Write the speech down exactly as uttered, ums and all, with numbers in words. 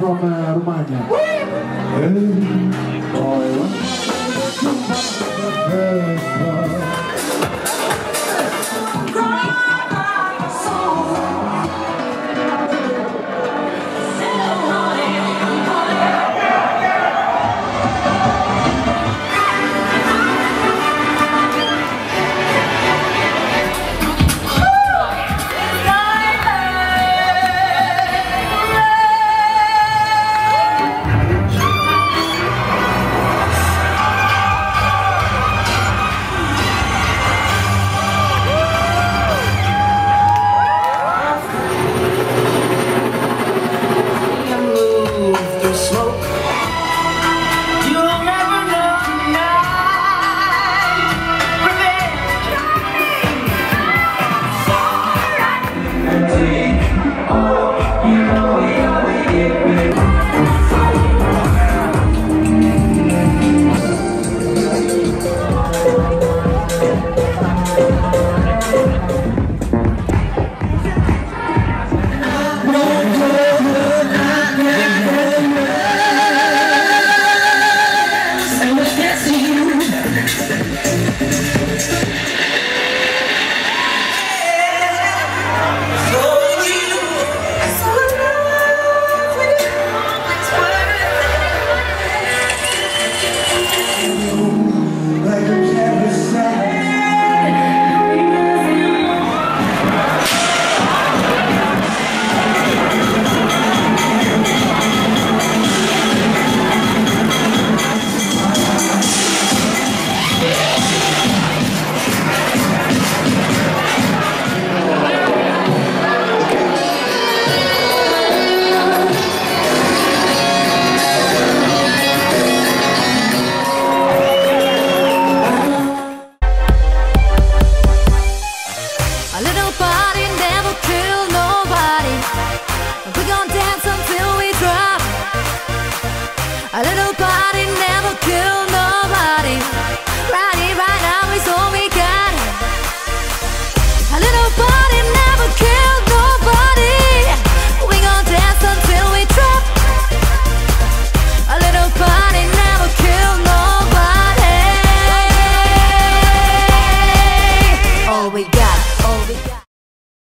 from uh, Romania. Hey, boy, hey, boy. Slow.